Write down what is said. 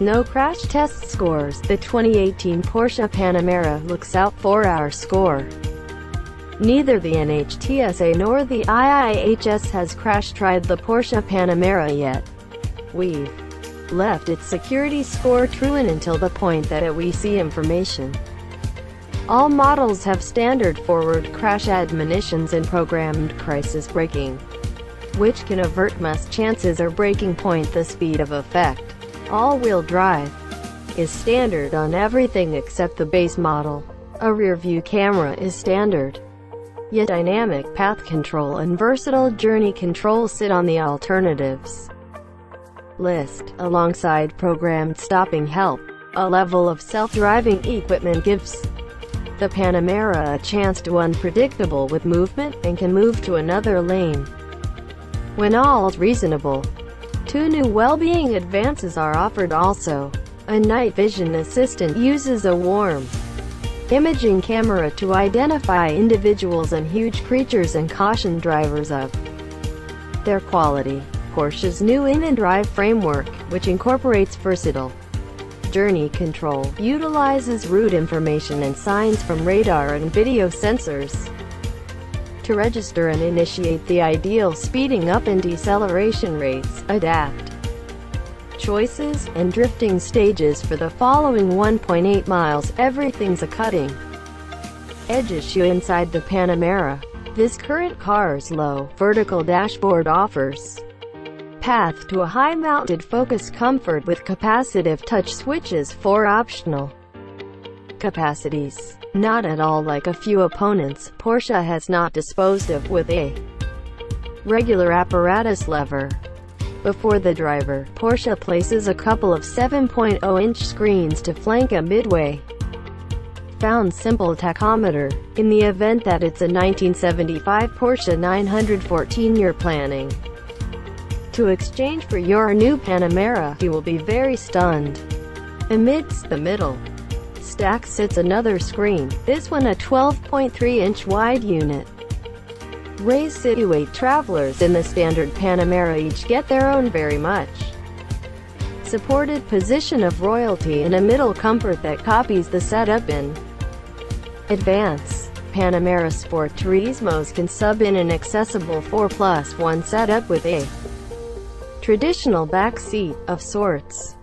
with no crash test scores, the 2018 Porsche Panamera looks out for our score. Neither the NHTSA nor the IIHS has crash tried the Porsche Panamera yet. We've left its security score truant until the point that we see information. All models have standard forward crash admonitions and programmed crisis braking, which can avert missed chances or braking point. The speed of effect, all-wheel drive, is standard on everything except the base model. A rear-view camera is standard, yet dynamic path control and versatile journey control sit on the alternatives list, alongside programmed stopping help. A level of self-driving equipment gives the Panamera a chance to be unpredictable with movement, and can move to another lane when all reasonable. Two new well-being advances are offered also. A night vision assistant uses a warm imaging camera to identify individuals and huge creatures and caution drivers of their quality. Porsche's new InnoDrive framework, which incorporates versatile journey control, utilizes route information and signs from radar and video sensors to register and initiate the ideal speeding up and deceleration rates, adapt choices, and drifting stages for the following 1.8 miles. Everything's a cutting edge issue inside the Panamera. This current car's low, vertical dashboard offers path to a high-mounted focus comfort with capacitive touch switches for optional capacities. Not at all like a few opponents, Porsche has not disposed of with a regular apparatus lever. Before the driver, Porsche places a couple of 7.0-inch screens to flank a midway found simple tachometer. In the event that it's a 1975 Porsche 914 you're planning to exchange for your new Panamera, you will be very stunned. Amidst the middle stack sits another screen, this one a 12.3-inch wide unit. Raised situate travelers in the standard Panamera each get their own very much supported position of royalty and a middle comfort that copies the setup in advance. Panamera Sport Turismos can sub in an accessible 4+1 setup with a traditional back seat of sorts.